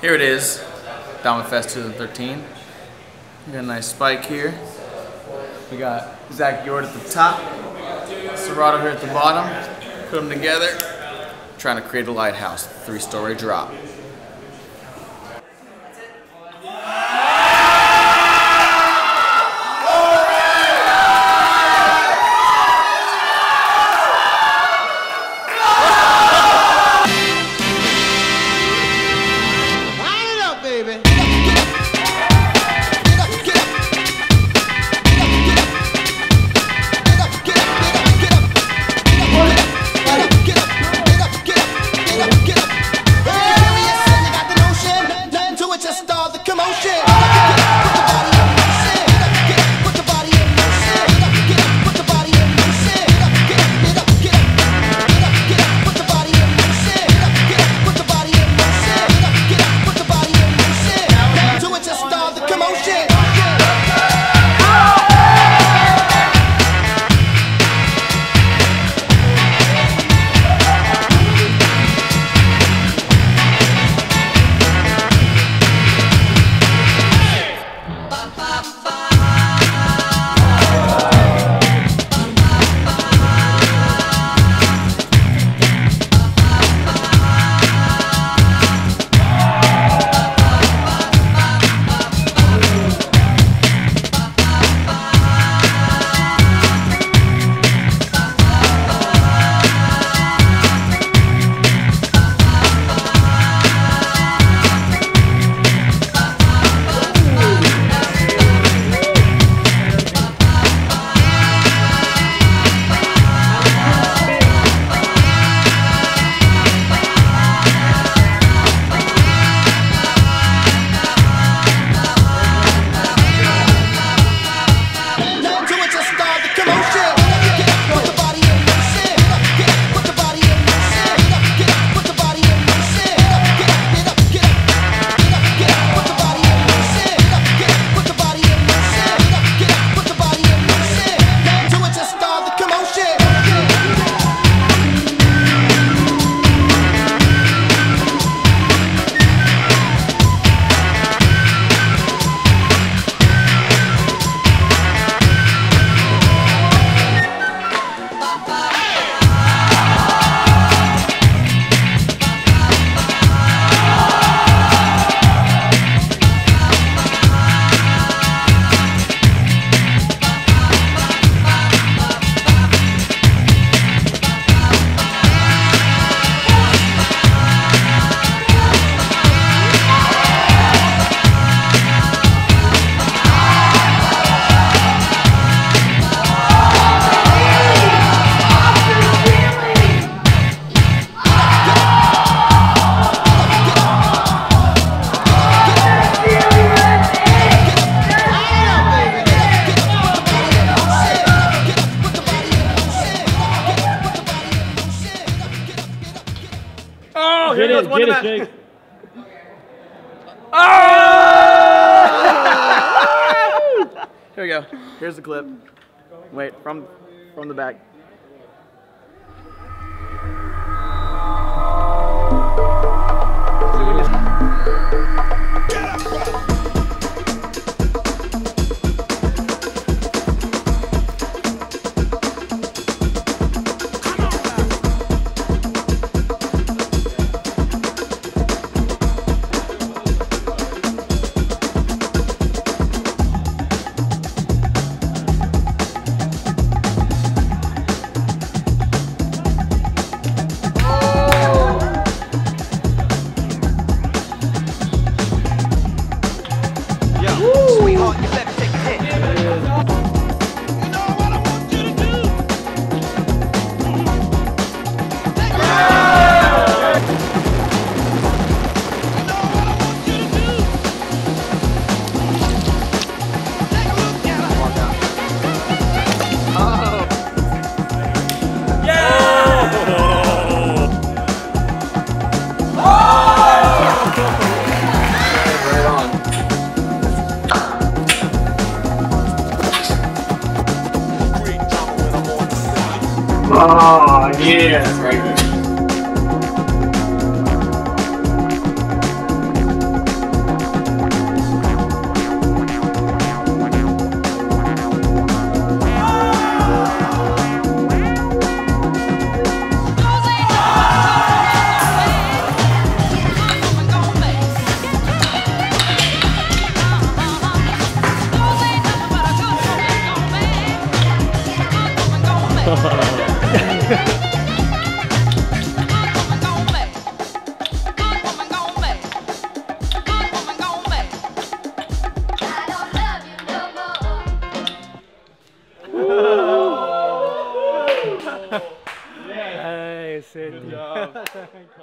Here it is, Dama Fest 2013. We got a nice spike here. We got Zach Yord at the top, Serato here at the bottom. Put them together. Trying to create a lighthouse, 3-story drop. Oh, here goes one of them. Oh! Here we go. Here's the clip. Wait, from the back. Oh, yeah, that's right. Good job.